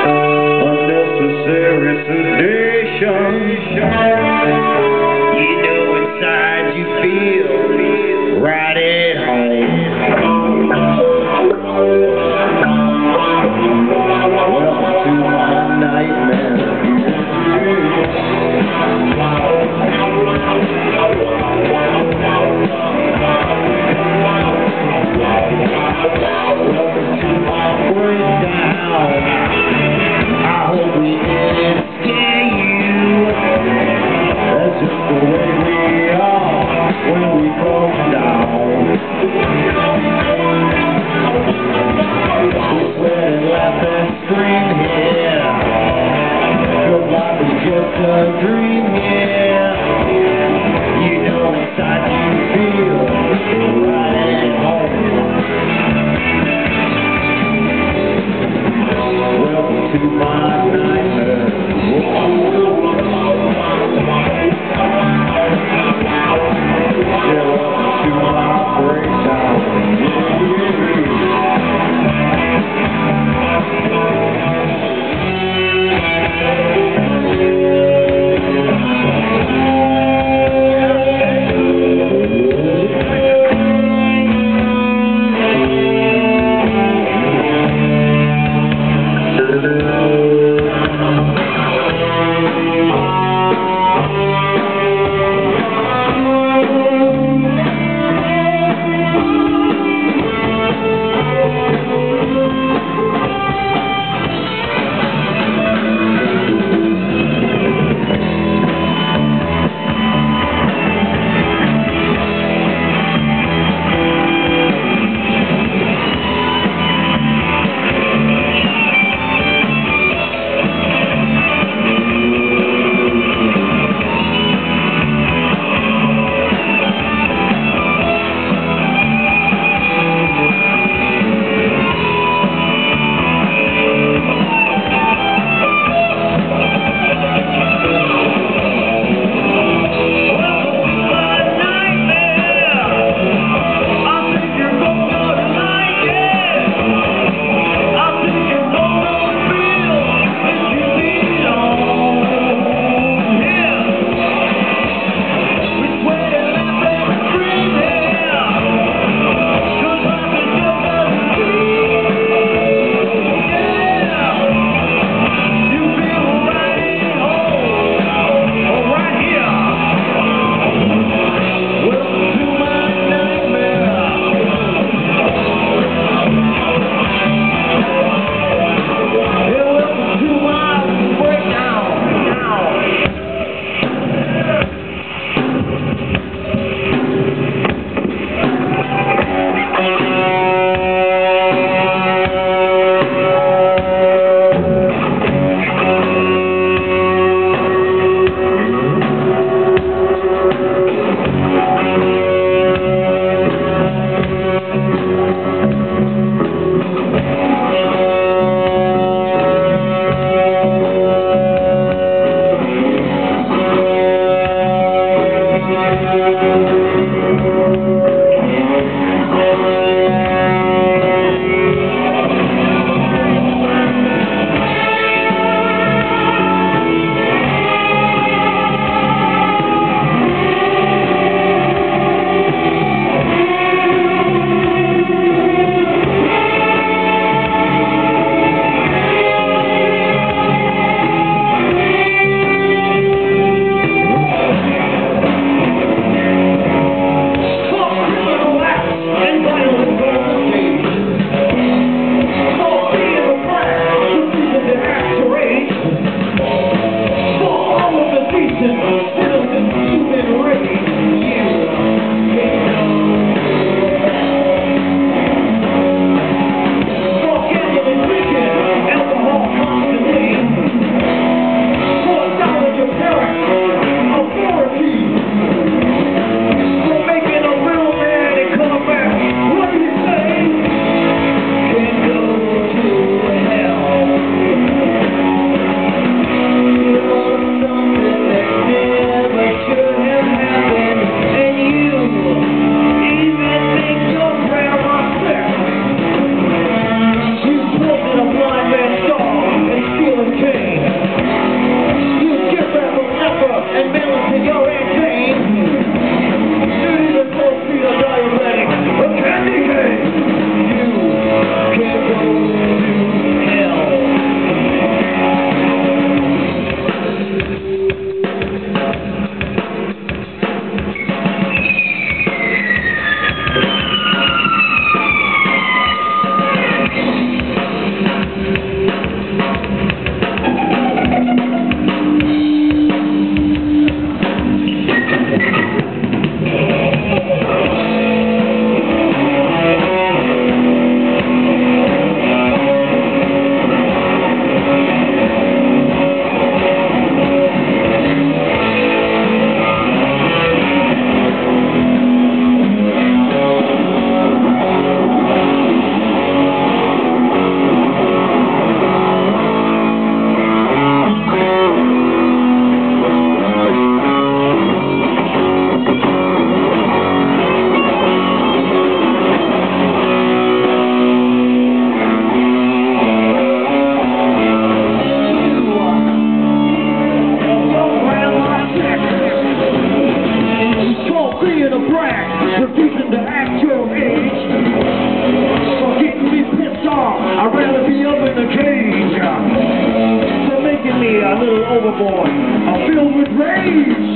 Unnecessary sedation. You know inside you feel right at home. Welcome to my nightmare. Fuck! in a brag, refusing to act your age. So getting me pissed off, I'd rather be up in a cage. So making me a little overboard, I'm filled with rage.